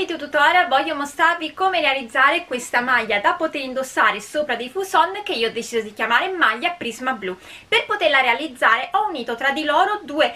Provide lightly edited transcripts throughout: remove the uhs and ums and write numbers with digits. video tutorial voglio mostrarvi come realizzare questa maglia da poter indossare sopra dei fuson che io ho deciso di chiamare maglia prisma blu. Per poterla realizzare ho unito tra di loro due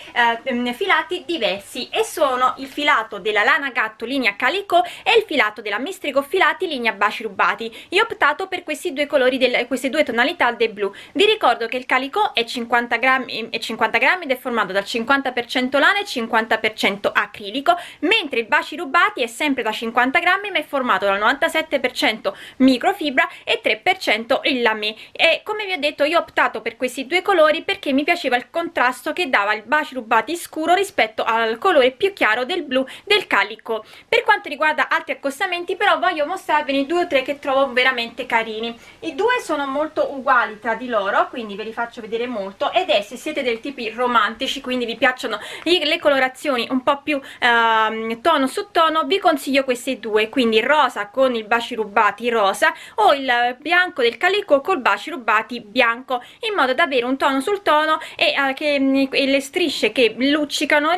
filati diversi e sono il filato della lana gatto linea Calicò e il filato della Miss Tricot Filati linea Baci Rubati. Io ho optato per questi due colori, queste due tonalità del blu. Vi ricordo che il Calicò è 50 grammi ed è formato dal 50% lana e 50% acrilico, mentre il Baci Rubati è sempre da 50 grammi ma è formato dal 97% microfibra e 3% il lamé. E come vi ho detto io ho optato per questi due colori perché mi piaceva il contrasto che dava il Baci Rubati scuro rispetto al colore più chiaro del blu del Calicò. Per quanto riguarda altri accostamenti però voglio mostrarvene due o tre che trovo veramente carini. I due sono molto uguali tra di loro, quindi ve li faccio vedere molto, ed è, se siete del tipo romantici, quindi vi piacciono le colorazioni un po' più tono su tono, vi consiglio questi due, quindi il rosa con il Baci Rubati rosa o il bianco del Calicò col Baci Rubati bianco, in modo da avere un tono sul tono e le strisce che luccicano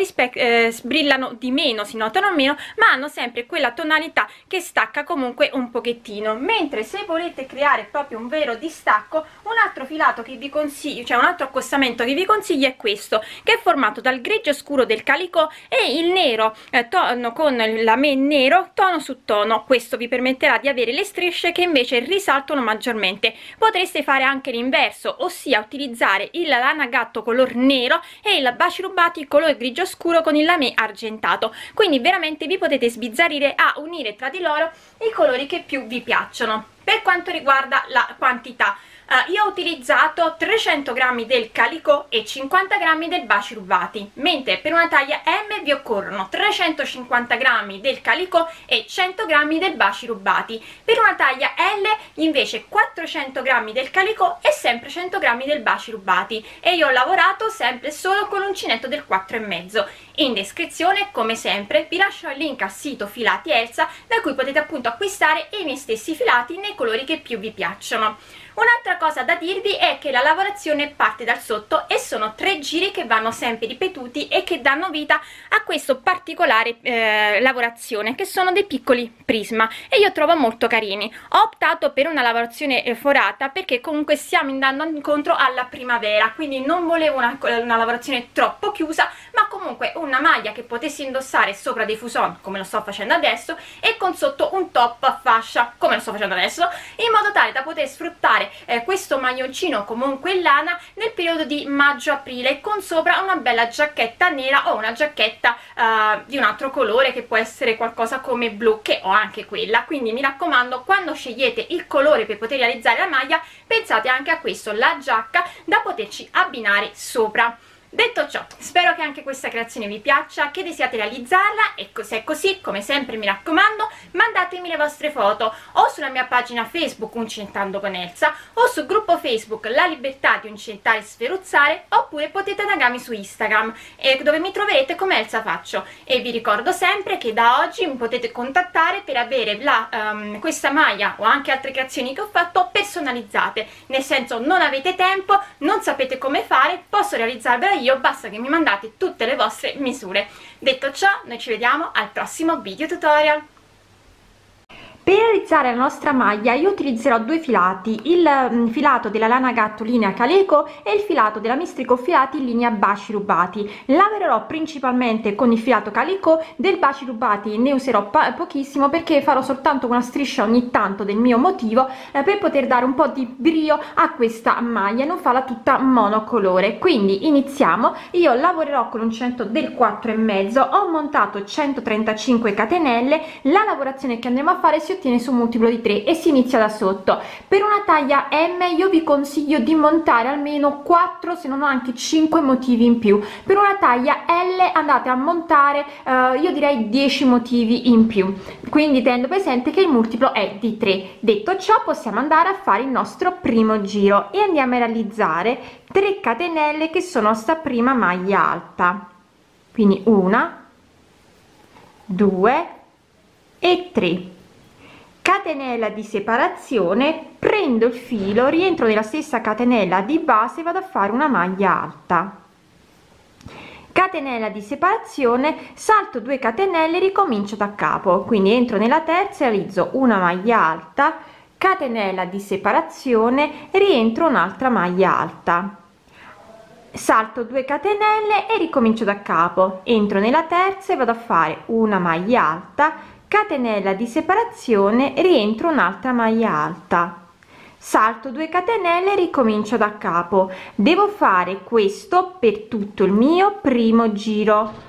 brillano di meno, si notano meno, ma hanno sempre quella tonalità che stacca comunque un pochettino. Mentre se volete creare proprio un vero distacco, un altro filato che vi consiglio, cioè un altro accostamento che vi consiglio è questo, che è formato dal grigio scuro del Calicò e il nero tono con lamé nero tono su tono. Questo vi permetterà di avere le strisce che invece risaltano maggiormente. Potreste fare anche l'inverso, ossia utilizzare il lana gatto color nero e il Baci Rubati color grigio scuro con il lamé argentato, quindi veramente vi potete sbizzarrire a unire tra di loro i colori che più vi piacciono. Per quanto riguarda la quantità, io ho utilizzato 300 g del Calicò e 50 g del Baci Rubati, mentre per una taglia M vi occorrono 350 g del Calicò e 100 g del Baci Rubati. Per una taglia L invece 400 g del Calicò e sempre 100 g del Baci Rubati, e io ho lavorato sempre solo con l'uncinetto del 4,5. In descrizione, come sempre, vi lascio il link al sito Filati Elsa, da cui potete appunto acquistare i miei stessi filati nei colori che più vi piacciono. Un'altra cosa da dirvi è che la lavorazione parte dal sotto e sono tre giri che vanno sempre ripetuti e che danno vita a questa particolare lavorazione, che sono dei piccoli prisma, e io trovo molto carini. Ho optato per una lavorazione forata perché comunque stiamo andando incontro alla primavera, quindi non volevo una lavorazione troppo chiusa, ma comunque una maglia che potessi indossare sopra dei fuson, come lo sto facendo adesso, e con sotto un top a fascia, come lo sto facendo adesso, in modo tale da poter sfruttare questo maglioncino comunque in lana nel periodo di maggio-aprile, con sopra una bella giacchetta nera o una giacchetta di un altro colore, che può essere qualcosa come blu, che ho anche quella. Quindi mi raccomando, quando scegliete il colore per poter realizzare la maglia, pensate anche a questo, la giacca da poterci abbinare sopra. Detto ciò, spero che anche questa creazione vi piaccia, che desiate realizzarla, e se è così, come sempre mi raccomando, mandatemi le vostre foto o sulla mia pagina Facebook Uncinettando con Elsa, o sul gruppo Facebook La Libertà di Uncinettare e Sferuzzare, oppure potete taggarmi su Instagram, dove mi troverete come Elsa Faccio. E vi ricordo sempre che da oggi mi potete contattare per avere questa maglia o anche altre creazioni che ho fatto personalizzate, nel senso, non avete tempo, non sapete come fare, posso realizzarvela io, basta che mi mandate tutte le vostre misure. Detto ciò, noi ci vediamo al prossimo video tutorial. Per realizzare la nostra maglia io utilizzerò due filati, il filato della lana gatto linea Calicò e il filato della Miss Tricot Filati linea Baci Rubati. Lavorerò principalmente con il filato Calicò, del Baci Rubati ne userò pochissimo perché farò soltanto una striscia ogni tanto del mio motivo, per poter dare un po' di brio a questa maglia e non farla tutta monocolore. Quindi iniziamo, io lavorerò con l'uncinetto del 4,5, ho montato 135 catenelle, la lavorazione che andremo a fare si ottiene su un multiplo di 3 e si inizia da sotto. Per una taglia M io vi consiglio di montare almeno 4, se non anche 5 motivi in più. Per una taglia L andate a montare io direi 10 motivi in più, quindi tenendo presente che il multiplo è di 3. Detto ciò, possiamo andare a fare il nostro primo giro e andiamo a realizzare 3 catenelle che sono sta prima maglia alta, quindi 1, 2 e 3 catenella di separazione. Prendo il filo, rientro nella stessa catenella di base e vado a fare una maglia alta, catenella di separazione, salto 2 catenelle, ricomincio da capo. Quindi entro nella terza, realizzo una maglia alta, catenella di separazione, rientro un'altra maglia alta, salto 2 catenelle e ricomincio da capo. Entro nella terza e vado a fare una maglia alta, catenella di separazione, rientro un'altra maglia alta, salto 2 catenelle, ricomincio da capo. Devo fare questo per tutto il mio primo giro.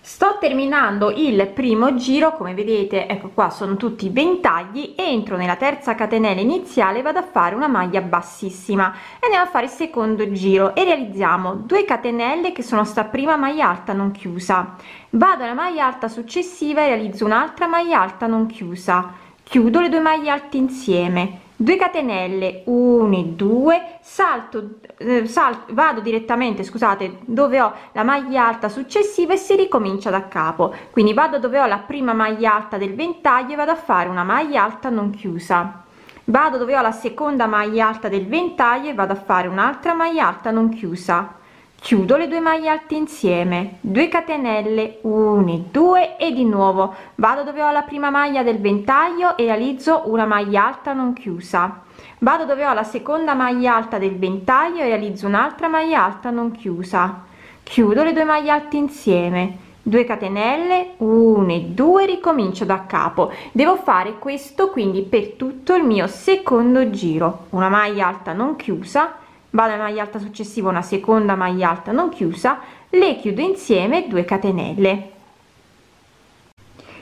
Sto terminando il primo giro, come vedete, ecco qua, sono tutti i ventagli. Entro nella terza catenella iniziale, vado a fare una maglia bassissima e andiamo a fare il secondo giro e realizziamo 2 catenelle che sono sta prima maglia alta non chiusa. Vado alla maglia alta successiva e realizzo un'altra maglia alta non chiusa, chiudo le due maglie alte insieme, 2 catenelle, 1 e 2, vado direttamente, scusate, dove ho la maglia alta successiva e si ricomincia da capo. Quindi vado dove ho la prima maglia alta del ventaglio e vado a fare una maglia alta non chiusa, vado dove ho la seconda maglia alta del ventaglio e vado a fare un'altra maglia alta non chiusa, chiudo le due maglie alte insieme, 2 catenelle, 1 e 2 e di nuovo vado dove ho la prima maglia del ventaglio e realizzo una maglia alta non chiusa, vado dove ho la seconda maglia alta del ventaglio e realizzo un'altra maglia alta non chiusa, chiudo le due maglie alte insieme, 2 catenelle, 1 e 2, ricomincio da capo. Devo fare questo quindi per tutto il mio secondo giro, una maglia alta non chiusa, vado alla maglia alta successiva, una seconda maglia alta non chiusa, le chiudo insieme, 2 catenelle.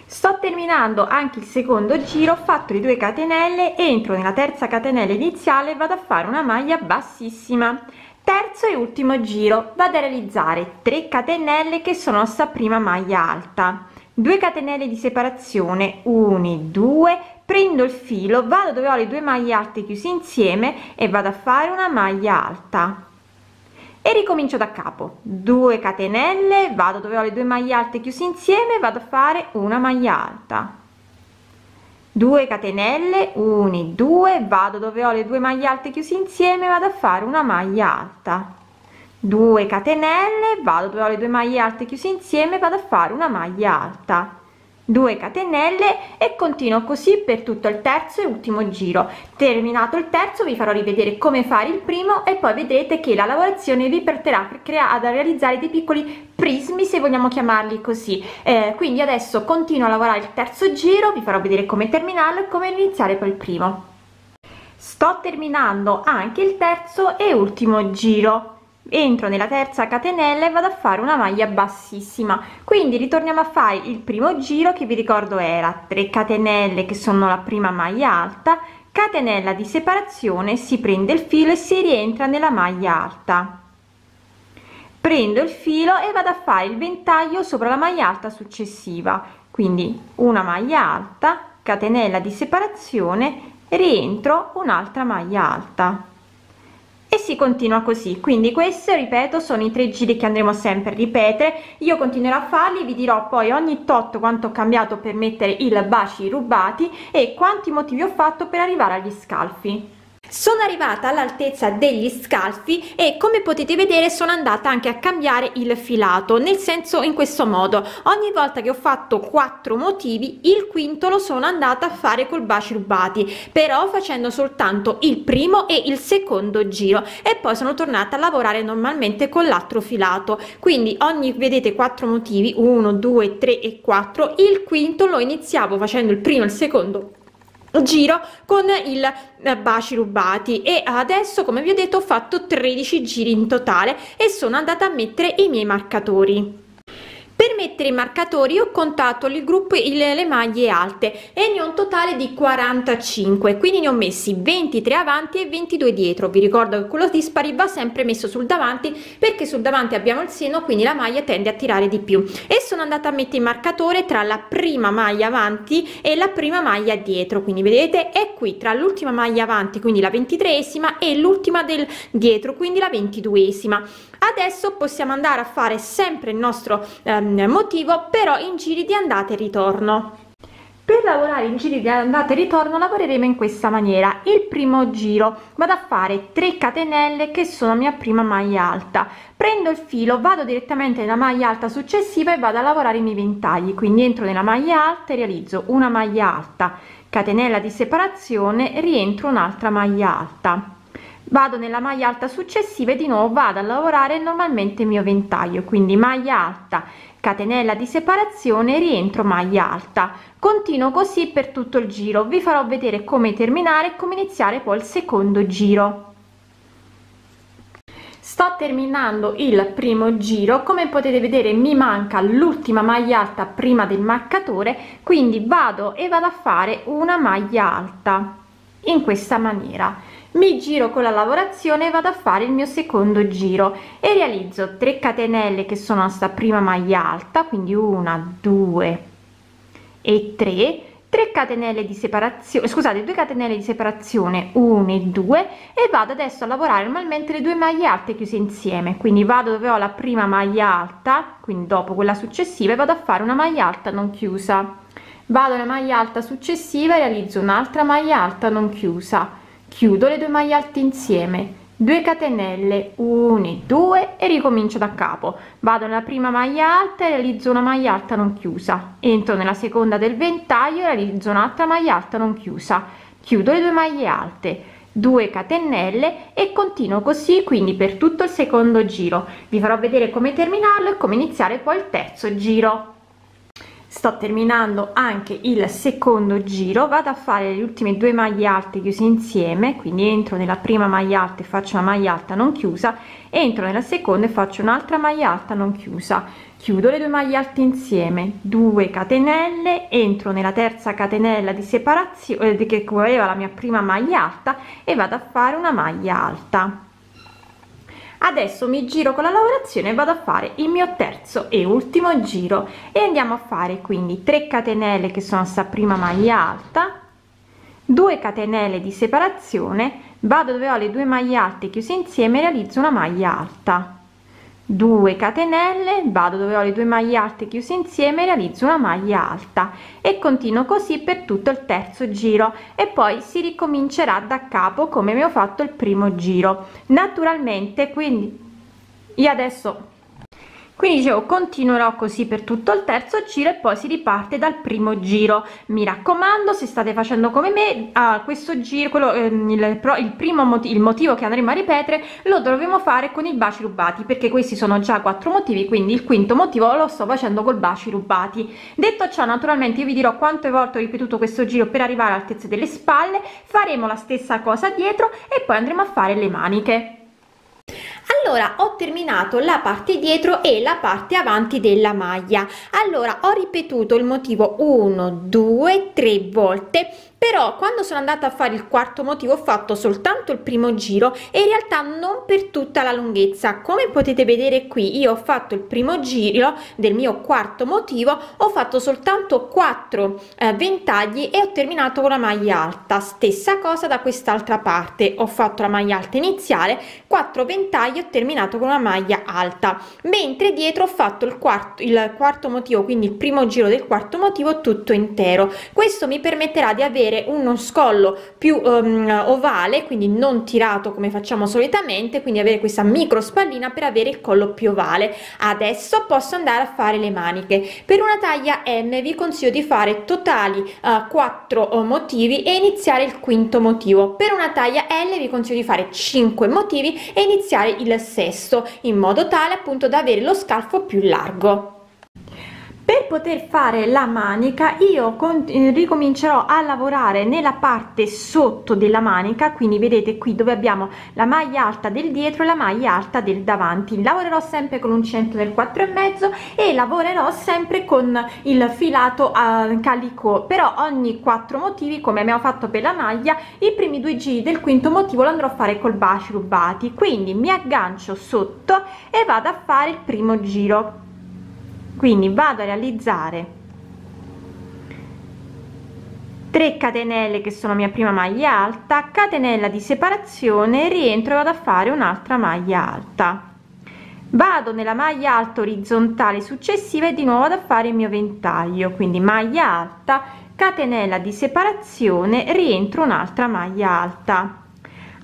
Sto terminando anche il secondo giro, ho fatto le 2 catenelle, entro nella terza catenella iniziale e vado a fare una maglia bassissima. Terzo e ultimo giro, vado a realizzare 3 catenelle che sono sta prima maglia alta, 2 catenelle di separazione, 1 e 2, prendo il filo, vado dove ho le due maglie alte chiuse insieme e vado a fare una maglia alta e ricomincio da capo, 2 catenelle, vado dove ho le due maglie alte chiuse insieme e vado a fare una maglia alta, 2 catenelle, 1 e 2, vado dove ho le due maglie alte chiuse insieme e vado a fare una maglia alta, 2 catenelle, vado dove ho le due maglie alte chiuse insieme e vado a fare una maglia alta, 2 catenelle e continuo così per tutto il terzo e ultimo giro. Terminato il terzo vi farò rivedere come fare il primo e poi vedrete che la lavorazione vi porterà ad realizzare dei piccoli prismi, se vogliamo chiamarli così. Quindi adesso continuo a lavorare il terzo giro, vi farò vedere come terminarlo e come iniziare poi il primo. Sto terminando anche il terzo e ultimo giro. Entro nella terza catenella e vado a fare una maglia bassissima, quindi ritorniamo a fare il primo giro che vi ricordo era 3 catenelle che sono la prima maglia alta, catenella di separazione, si prende il filo e si rientra nella maglia alta, prendo il filo e vado a fare il ventaglio sopra la maglia alta successiva, quindi una maglia alta, catenella di separazione, rientro un'altra maglia alta e si continua così. Quindi questo, ripeto, sono i 3 giri che andremo sempre a ripetere. Io continuerò a farli, vi dirò poi ogni tot quanto ho cambiato per mettere il Baci Rubati e quanti motivi ho fatto per arrivare agli scalfi. Sono arrivata all'altezza degli scalfi e come potete vedere sono andata anche a cambiare il filato, nel senso in questo modo: ogni volta che ho fatto 4 motivi, il quinto lo sono andata a fare col Baci Rubati, però facendo soltanto il primo e il secondo giro, e poi sono tornata a lavorare normalmente con l'altro filato. Quindi ogni, vedete, 4 motivi, 1 2 3 e 4, il quinto lo iniziavo facendo il primo e il secondo giro con il Baci Rubati. E adesso, come vi ho detto, ho fatto 13 giri in totale e sono andata a mettere i miei marcatori. Per mettere i marcatori ho contato il gruppo le maglie alte e ne ho un totale di 45, quindi ne ho messi 23 avanti e 22 dietro. Vi ricordo che quello dispari va sempre messo sul davanti, perché sul davanti abbiamo il seno, quindi la maglia tende a tirare di più. E sono andata a mettere il marcatore tra la prima maglia avanti e la prima maglia dietro, quindi vedete è qui tra l'ultima maglia avanti, quindi la 23esima, e l'ultima del dietro, quindi la 22esima. Adesso possiamo andare a fare sempre il nostro motivo, però in giri di andata e ritorno. Per lavorare in giri di andata e ritorno lavoreremo in questa maniera. Il primo giro vado a fare 3 catenelle che sono mia prima maglia alta, prendo il filo, vado direttamente nella maglia alta successiva e vado a lavorare i miei ventagli, quindi entro nella maglia alta e realizzo una maglia alta, catenella di separazione, rientro un'altra maglia alta, vado nella maglia alta successiva e di nuovo vado a lavorare normalmente il mio ventaglio, quindi maglia alta, catenella di separazione, rientro maglia alta. Continuo così per tutto il giro. Vi farò vedere come terminare e come iniziare poi il secondo giro. Sto terminando il primo giro, come potete vedere mi manca l'ultima maglia alta prima del marcatore, quindi vado a fare una maglia alta in questa maniera. Mi giro con la lavorazione e vado a fare il mio secondo giro e realizzo 3 catenelle che sono la sta prima maglia alta, quindi 1, 2 e 3, 3 catenelle di separazione, scusate, 2 catenelle di separazione, 1 e 2, e vado adesso a lavorare normalmente le due maglie alte chiuse insieme, quindi vado dove ho la prima maglia alta, quindi dopo quella successiva, e vado a fare una maglia alta non chiusa, vado alla maglia alta successiva e realizzo un'altra maglia alta non chiusa, chiudo le due maglie alte insieme, 2 catenelle, 1 e 2, e ricomincio da capo. Vado nella prima maglia alta e realizzo una maglia alta non chiusa, entro nella seconda del ventaglio e realizzo un'altra maglia alta non chiusa, chiudo le due maglie alte, 2 catenelle, e continuo così quindi per tutto il secondo giro. Vi farò vedere come terminarlo e come iniziare poi il terzo giro. Sto terminando anche il secondo giro, vado a fare le ultime due maglie alte chiuse insieme, quindi entro nella prima maglia alta e faccio una maglia alta non chiusa, entro nella seconda e faccio un'altra maglia alta non chiusa, chiudo le due maglie alte insieme, 2 catenelle, entro nella terza catenella di separazione che copreva la mia prima maglia alta e vado a fare una maglia alta. Adesso mi giro con la lavorazione e vado a fare il mio terzo e ultimo giro e andiamo a fare quindi 3 catenelle che sono sta prima maglia alta, 2 catenelle di separazione, vado dove ho le due maglie alte chiuse insieme e realizzo una maglia alta, 2 catenelle, vado dove ho le due maglie alte chiuse insieme e realizzo una maglia alta, e continuo così per tutto il terzo giro e poi si ricomincerà da capo come mi ho fatto il primo giro naturalmente. Quindi io adesso continuerò così per tutto il terzo giro e poi si riparte dal primo giro. Mi raccomando, se state facendo come me a questo giro, il motivo che andremo a ripetere lo dovremo fare con i baci rubati, perché questi sono già 4 motivi, quindi il quinto motivo lo sto facendo col baci rubati. Detto ciò, naturalmente io vi dirò quante volte ho ripetuto questo giro per arrivare all'altezza delle spalle, faremo la stessa cosa dietro e poi andremo a fare le maniche. Allora, ho terminato la parte dietro e la parte avanti della maglia. Allora, ho ripetuto il motivo 1, 2, 3 volte, però quando sono andata a fare il quarto motivo ho fatto soltanto il primo giro e in realtà non per tutta la lunghezza. Come potete vedere qui, io ho fatto il primo giro del mio quarto motivo, ho fatto soltanto 4 ventagli e ho terminato con la maglia alta. Stessa cosa da quest'altra parte, ho fatto la maglia alta iniziale, 4 ventagli, ho terminato con una maglia alta, mentre dietro ho fatto il quarto motivo, quindi il primo giro del quarto motivo tutto intero. Questo mi permetterà di avere uno scollo più ovale, quindi non tirato come facciamo solitamente, quindi avere questa micro spallina per avere il collo più ovale. Adesso posso andare a fare le maniche. Per una taglia M vi consiglio di fare totali 4 motivi e iniziare il quinto motivo. Per una taglia L vi consiglio di fare 5 motivi e iniziare il sesto, in modo tale appunto da avere lo scalfo più largo. Per poter fare la manica io ricomincerò a lavorare nella parte sotto della manica, quindi vedete qui dove abbiamo la maglia alta del dietro e la maglia alta del davanti. Lavorerò sempre con un centro del 4,5 e lavorerò sempre con il filato calicò, però ogni 4 motivi, come abbiamo fatto per la maglia, i primi 2 giri del quinto motivo lo andrò a fare col baci rubati. Quindi mi aggancio sotto e vado a fare il primo giro, quindi vado a realizzare 3 catenelle che sono mia prima maglia alta, catenella di separazione, rientro e vado a fare un'altra maglia alta, vado nella maglia alta orizzontale successiva e di nuovo vado a fare il mio ventaglio, quindi maglia alta, catenella di separazione, rientro un'altra maglia alta.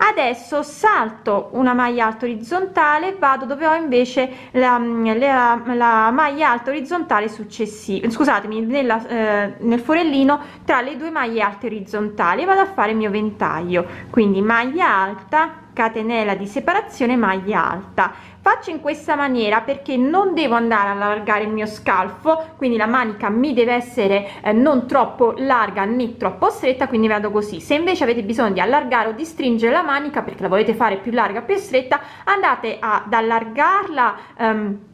Adesso salto una maglia alta orizzontale, vado dove ho invece la maglia alta orizzontale successiva, scusatemi, nel forellino tra le due maglie alte orizzontali, vado a fare il mio ventaglio, quindi maglia alta, catenella di separazione, maglia alta. Faccio in questa maniera perché non devo andare ad allargare il mio scalfo, quindi la manica mi deve essere non troppo larga né troppo stretta, quindi vado così. Se invece avete bisogno di allargare o di stringere la manica perché la volete fare più larga o più stretta, andate ad allargarla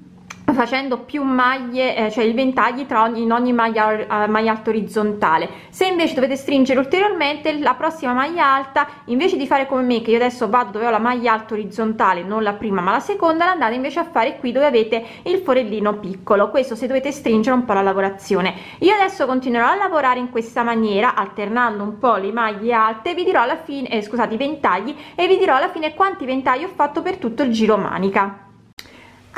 facendo più maglie, cioè i ventagli tra in ogni maglia alta orizzontale. Se invece dovete stringere ulteriormente, la prossima maglia alta, invece di fare come me che io adesso vado dove ho la maglia alta orizzontale, non la prima ma la seconda, la andate invece a fare qui dove avete il forellino piccolo. Questo se dovete stringere un po' la lavorazione. Io adesso continuerò a lavorare in questa maniera, alternando un po' le maglie alte, vi dirò alla fine, scusate, i ventagli, e vi dirò alla fine quanti ventagli ho fatto per tutto il giro manica.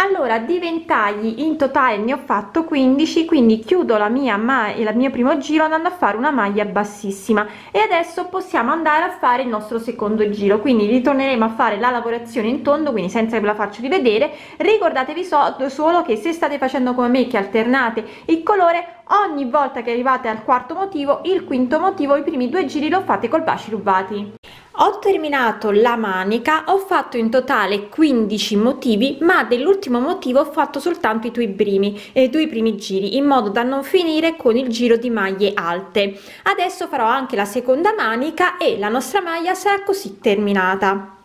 Allora, di ventagli in totale ne ho fatto 15, quindi chiudo il mio primo giro andando a fare una maglia bassissima, e adesso possiamo andare a fare il nostro secondo giro, quindi ritorneremo a fare la lavorazione in tondo, quindi senza che ve la faccio rivedere. Ricordatevi solo che se state facendo come me che alternate il colore, ogni volta che arrivate al quarto motivo, il quinto motivo, i primi due giri lo fate col Baci Rubati. Ho terminato la manica, ho fatto in totale 15 motivi, ma dell'ultimo motivo ho fatto soltanto i due primi giri, in modo da non finire con il giro di maglie alte. Adesso farò anche la seconda manica e la nostra maglia sarà così terminata.